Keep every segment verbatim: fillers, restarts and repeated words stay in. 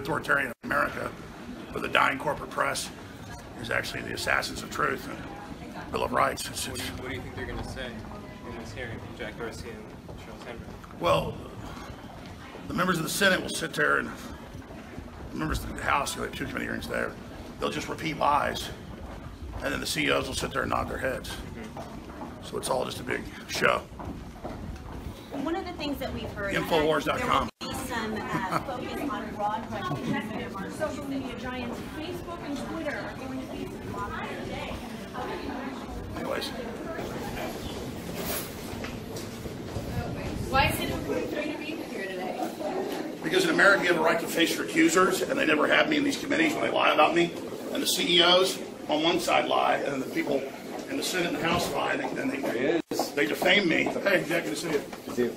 Authoritarian America, for the dying corporate press, is actually the assassins of truth and Bill of Rights. It's, it's, what, do you, what do you think they're going to say in this hearing from Jack Dorsey and Charles Henry? Well, the members of the Senate will sit there, and the members of the House, who have two committee hearings there, they'll just repeat lies, and then the C E Os will sit there and nod their heads. Mm-hmm. So it's all just a big show. One of the things that we've heard... Infowars dot com. Some uh, focus on broad questions. Executives, social media giants, Facebook and Twitter are going to be some online today. Anyways. Why is it important for you to be here today? Because in America, you have a right to face your accusers, and they never have me in these committees when they lie about me. And the C E Os on one side lie, and the people in the Senate and the House lie, and they, and they, they defame me. Hey, Jack, good to see you. Good to see you.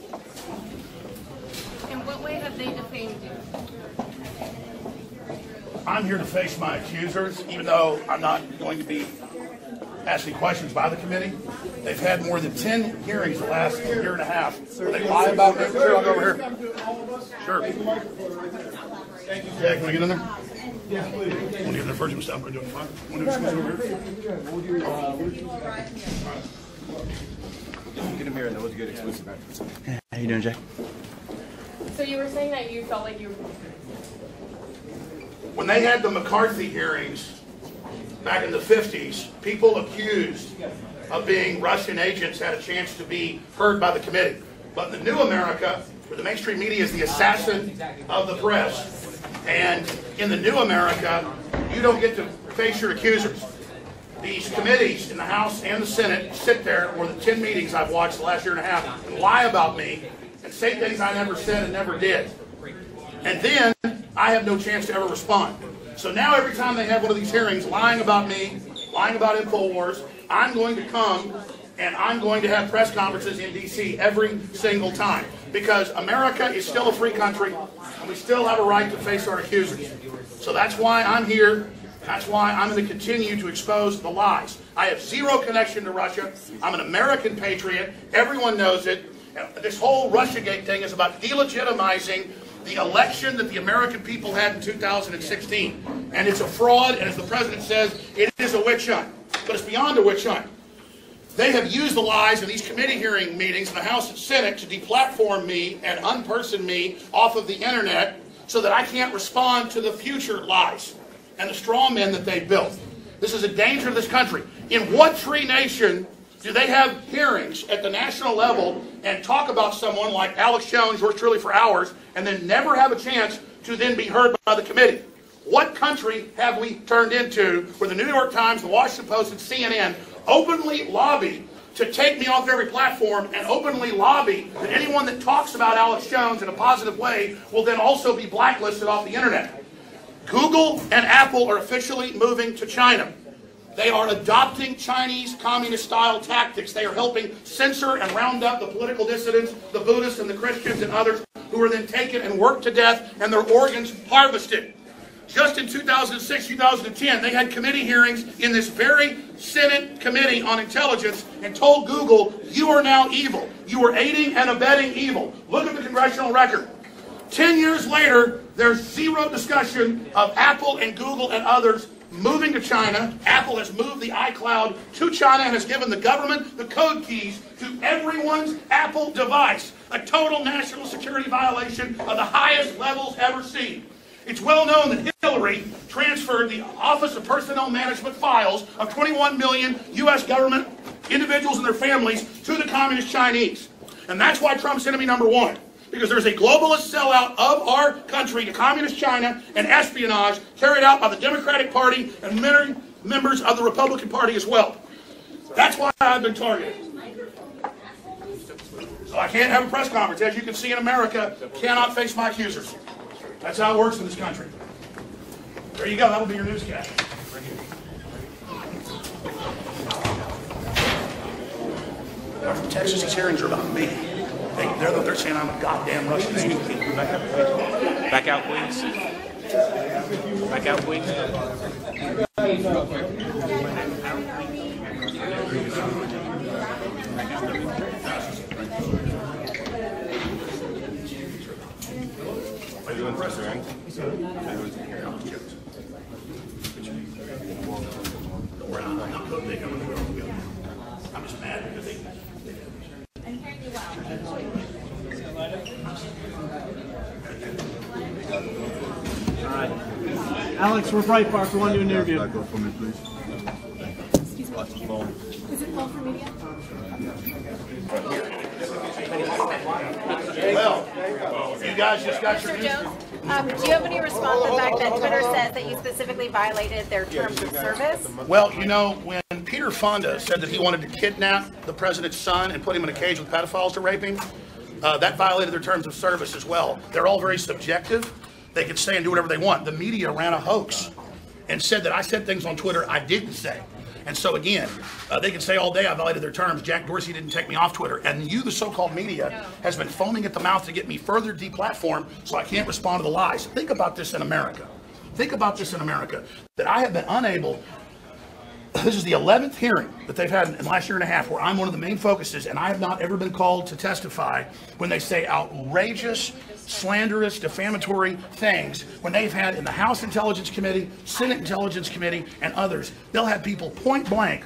In what way have they defamed you? I'm here to face my accusers, even though I'm not going to be asking questions by the committee. They've had more than ten hearings the last year and a half. Sir, they lie about it. Sure, I'll go over here. Sure. Thank you, Jack. Can I get in there? Yeah, please. I'm going to get the first one. I'm going to do it fine. I'm going to do it. Get a mirror. That was a good exclusive. How are you doing, Jack? So you were saying that you felt like you... When they had the McCarthy hearings back in the fifties, people accused of being Russian agents had a chance to be heard by the committee. But the new America, where the mainstream media is the assassin of the press, and in the new America, you don't get to face your accusers. These committees in the House and the Senate sit there, or the ten meetings I've watched the last year and a half, and lie about me, and say things I never said and never did. And then, I have no chance to ever respond. So now every time they have one of these hearings lying about me, lying about InfoWars, I'm going to come and I'm going to have press conferences in D C every single time. Because America is still a free country, and we still have a right to face our accusers. So that's why I'm here. That's why I'm going to continue to expose the lies. I have zero connection to Russia. I'm an American patriot. Everyone knows it. This whole Russiagate thing is about delegitimizing the election that the American people had in two thousand sixteen. And it's a fraud, and as the president says, it is a witch hunt. But it's beyond a witch hunt. They have used the lies in these committee hearing meetings in the House and Senate to deplatform me and unperson me off of the internet so that I can't respond to the future lies and the straw men that they built. This is a danger to this country. In what free nation do they have hearings at the national level and talk about someone like Alex Jones, yours truly, for hours, and then never have a chance to then be heard by the committee? What country have we turned into where the New York Times, the Washington Post, and C N N openly lobby to take me off every platform and openly lobby that anyone that talks about Alex Jones in a positive way will then also be blacklisted off the internet? Google and Apple are officially moving to China. They are adopting Chinese communist-style tactics. They are helping censor and round up the political dissidents, the Buddhists and the Christians and others, who are then taken and worked to death and their organs harvested. Just in two thousand six, two thousand ten, they had committee hearings in this very Senate Committee on Intelligence and told Google, you are now evil. You are aiding and abetting evil. Look at the congressional record. Ten years later, there's zero discussion of Apple and Google and others moving to China. Apple has moved the iCloud to China and has given the government the code keys to everyone's Apple device. A total national security violation of the highest levels ever seen. It's well known that Hillary transferred the Office of Personnel Management files of twenty-one million U S government individuals and their families to the communist Chinese. And that's why Trump's enemy number one. Because there's a globalist sellout of our country to communist China and espionage carried out by the Democratic Party and many members of the Republican Party as well. That's why I've been targeted. So I can't have a press conference. As you can see in America, cannot face my accusers. That's how it works in this country. There you go. That'll be your newscast. Right here. From Texas is hearing about me. They, they're, they're saying I'm a goddamn Russian. Back out, please. Back out, please. Are you impressed, right? Don't worry, I'm not going to go. I'm just mad because they. Alex, we're Breitbart. We want to do an interview. Excuse me. Is it called for media? Well, you guys just got your news. Um, do you have any response to the fact that Twitter says that you specifically violated their terms of service? Well, you know, when Peter Fonda said that he wanted to kidnap the president's son and put him in a cage with pedophiles to rape him, uh, that violated their terms of service as well. They're all very subjective. They can say and do whatever they want. The media ran a hoax and said that I said things on Twitter I didn't say. And so again, uh, they can say all day I violated their terms. Jack Dorsey didn't take me off Twitter. And you, the so-called media, no. has been foaming at the mouth to get me further deplatformed so I can't respond to the lies. Think about this in America. Think about this in America, that I have been unable. This is the eleventh hearing that they've had in the last year and a half where I'm one of the main focuses, and I have not ever been called to testify when they say outrageous, slanderous, defamatory things. When they've had in the House Intelligence Committee, Senate Intelligence Committee, and others, they'll have people point blank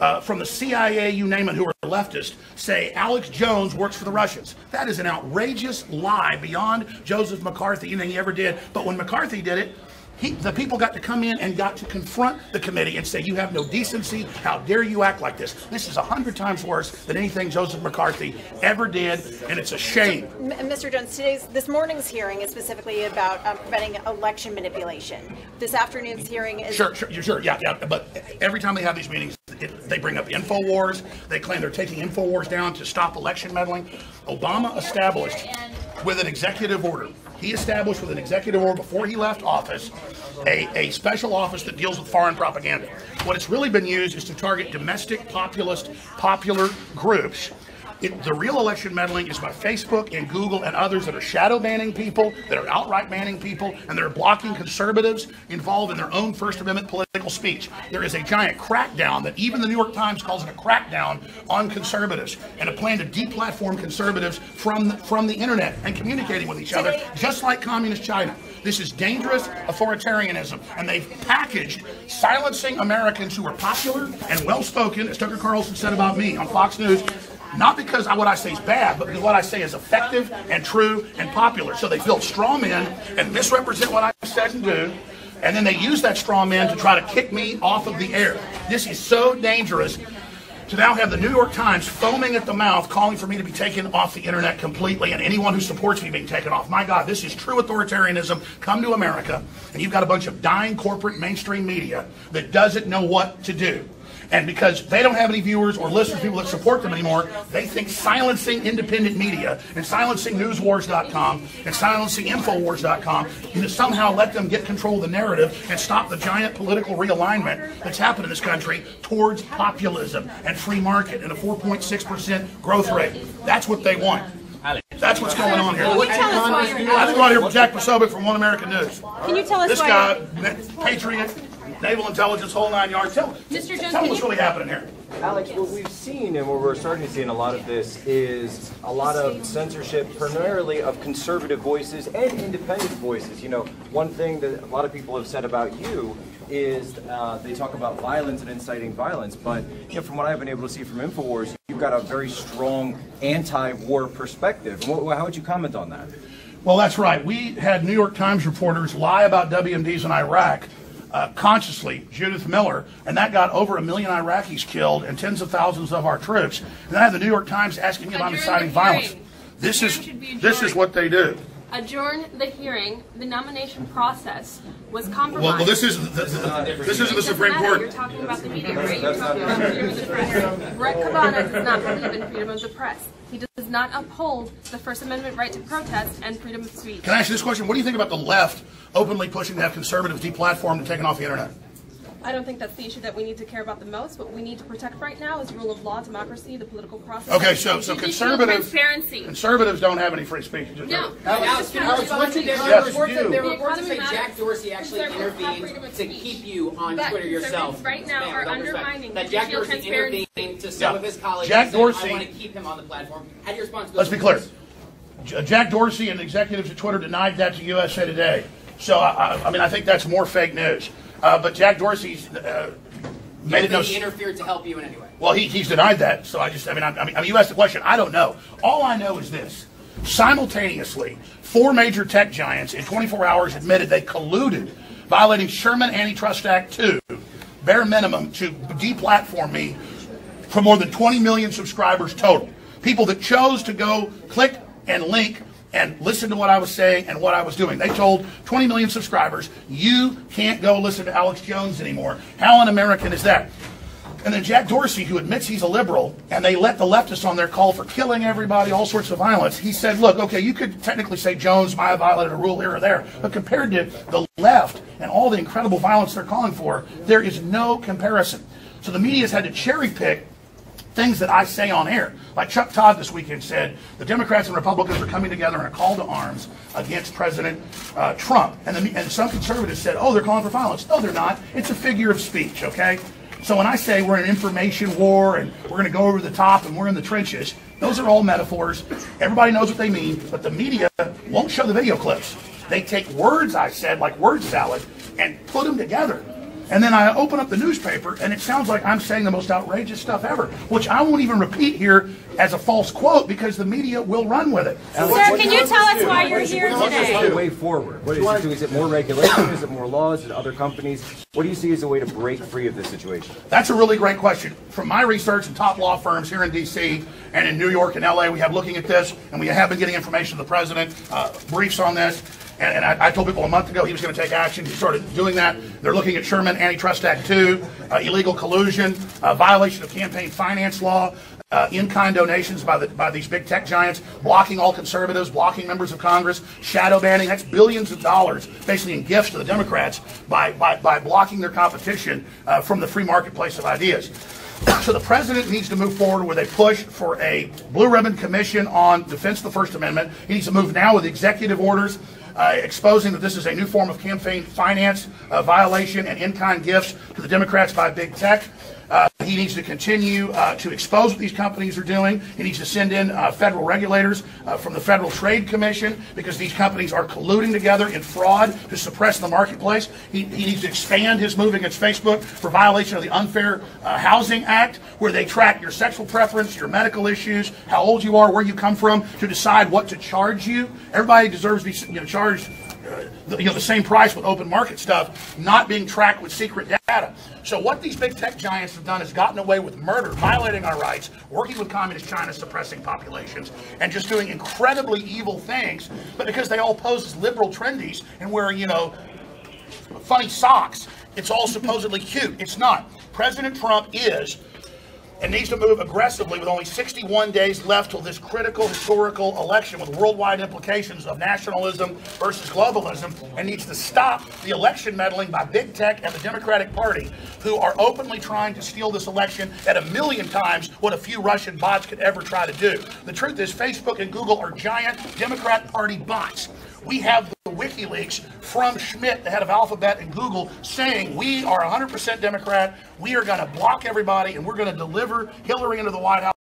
uh, from the C I A, you name it, who are leftist, say Alex Jones works for the Russians. That is an outrageous lie beyond Joseph McCarthy, anything he ever did. But when McCarthy did it, He, the people got to come in and got to confront the committee and say, you have no decency. How dare you act like this? This is a hundred times worse than anything Joseph McCarthy ever did, and it's a shame. Mister Jones, today's, this morning's hearing is specifically about um, preventing election manipulation. This afternoon's hearing is... Sure, sure, sure, yeah, yeah. But every time they have these meetings, it, they bring up InfoWars. They claim they're taking InfoWars down to stop election meddling. Obama established with an executive order. He established with an executive order before he left office a, a special office that deals with foreign propaganda. What it's really been used is to target domestic populist, popular groups. It, the real election meddling is by Facebook and Google and others that are shadow banning people, that are outright banning people, and they're blocking conservatives involved in their own First Amendment political speech. There is a giant crackdown that even the New York Times calls it a crackdown on conservatives, and a plan to deplatform conservatives from the, from the internet and communicating with each other, just like communist China. This is dangerous authoritarianism, and they've packaged silencing Americans who are popular and well-spoken, as Tucker Carlson said about me on Fox News, not because what I say is bad, but because what I say is effective and true and popular. So they build straw men and misrepresent what I said and do, and then they use that straw man to try to kick me off of the air. This is so dangerous to now have the New York Times foaming at the mouth, calling for me to be taken off the internet completely, and anyone who supports me being taken off. My God, this is true authoritarianism. Come to America, and you've got a bunch of dying corporate mainstream media that doesn't know what to do. And because they don't have any viewers or listeners, people that support them anymore, they think silencing independent media and silencing newswars dot com and silencing infowars dot com to somehow let them get control of the narrative and stop the giant political realignment that's happened in this country towards populism and free market and a four point six percent growth rate. That's what they want. That's what's going on here. I've been out here with Jack Posobiec from One American News. Can you tell us this guy, patriot, naval intelligence, whole nine yards. Tell, Mister Jones, tell them what's really happening here. Alex, what we've seen and what we're starting to see in a lot of this is a lot of censorship, primarily of conservative voices and independent voices. You know, one thing that a lot of people have said about you is uh, they talk about violence and inciting violence, but you know, from what I've been able to see from InfoWars, you've got a very strong anti-war perspective. What, how would you comment on that? Well, that's right. We had New York Times reporters lie about W M Ds in Iraq. Uh, consciously, Judith Miller, and that got over a million Iraqis killed and tens of thousands of our troops. And I had the New York Times asking me about inciting violence. This is this is what they do. adjourn the hearing. The nomination process was compromised. Well, well this is the, this, this isn't the Supreme Court. You're talking about the media, right? You're talking about freedom of the press. Brett Kavanaugh does not believe in freedom of the press. He does not uphold the First Amendment right to protest and freedom of speech. Can I ask you this question? What do you think about the left openly pushing to have conservatives deplatformed and taken off the internet? I don't think that's the issue that we need to care about the most. What we need to protect right now is rule of law, democracy, the political process. Okay, so so conservatives conservatives don't have any free speech. No. Alex, what did there were reports that say Jack Dorsey actually intervened to keep you on Twitter yourself. Right now are undermining that Jack Dorsey intervened to some of his colleagues. Jack Dorsey, I want to keep him on the platform. How do you respond to that? Let's be clear. Jack Dorsey and executives at Twitter denied that to U S A Today. So I, I mean, I think that's more fake news. Uh, but Jack Dorsey's uh, made it no. He interfered to help you in any way. Well, he, he's denied that. So I just, I mean, I, I mean, you asked the question. I don't know. All I know is this: simultaneously, four major tech giants in twenty-four hours admitted they colluded, violating Sherman Antitrust Act two, bare minimum, to deplatform me for more than twenty million subscribers total. People that chose to go click and link and listen to what I was saying and what I was doing. They told twenty million subscribers, you can't go listen to Alex Jones anymore. How un-American is that? And then Jack Dorsey, who admits he's a liberal, and they let the leftists on their call for killing everybody, all sorts of violence, he said, look, okay, you could technically say Jones might have violated a rule here or there, but compared to the left and all the incredible violence they're calling for, there is no comparison. So the media's had to cherry pick things that I say on air. Like Chuck Todd this weekend said, the Democrats and Republicans are coming together in a call to arms against President uh, Trump. And, the, and some conservatives said, oh, they're calling for violence. No, they're not. It's a figure of speech, okay? So when I say we're in an information war and we're going to go over the top and we're in the trenches, those are all metaphors. Everybody knows what they mean, but the media won't show the video clips. They take words I said, like word salad, and put them together. And then I open up the newspaper, and it sounds like I'm saying the most outrageous stuff ever, which I won't even repeat here as a false quote because the media will run with it. Sir, can you tell us why you're here today? Way forward. What is it? Is it more regulation? Is it more laws? Is it other companies? What do you see as a way to break free of this situation? That's a really great question. From my research and top law firms here in D C and in New York and L A, we have looking at this, and we have been getting information from the president, uh, briefs on this. And, and I, I told people a month ago he was going to take action. He started doing that. They're looking at Sherman Antitrust Act two, uh, illegal collusion, uh, violation of campaign finance law, uh, in-kind donations by, the, by these big tech giants, blocking all conservatives, blocking members of Congress, shadow banning. That's billions of dollars basically in gifts to the Democrats by, by, by blocking their competition uh, from the free marketplace of ideas. So the president needs to move forward with a push for a blue ribbon commission on defense of the First Amendment. He needs to move now with executive orders Uh, exposing that this is a new form of campaign finance uh, violation and in-kind gifts to the Democrats by big tech. Uh, he needs to continue uh, to expose what these companies are doing. He needs to send in uh, federal regulators uh, from the Federal Trade Commission because these companies are colluding together in fraud to suppress the marketplace. He, he needs to expand his move against Facebook for violation of the Unfair uh, Housing Act, where they track your sexual preference, your medical issues, how old you are, where you come from, to decide what to charge you. Everybody deserves to be you know, charged Uh, the, you know, the same price with open market stuff, not being tracked with secret data. So what these big tech giants have done is gotten away with murder, violating our rights, working with communist China, suppressing populations, and just doing incredibly evil things. But because they all pose as liberal trendies and wear, you know, funny socks, it's all supposedly cute. It's not. President Trump is and needs to move aggressively with only sixty-one days left till this critical historical election with worldwide implications of nationalism versus globalism, and needs to stop the election meddling by big tech and the Democratic Party, who are openly trying to steal this election at a million times what a few Russian bots could ever try to do. The truth is Facebook and Google are giant Democrat Party bots. We have the WikiLeaks from Schmidt, the head of Alphabet and Google, saying we are one hundred percent Democrat, we are going to block everybody, and we're going to deliver Hillary into the White House.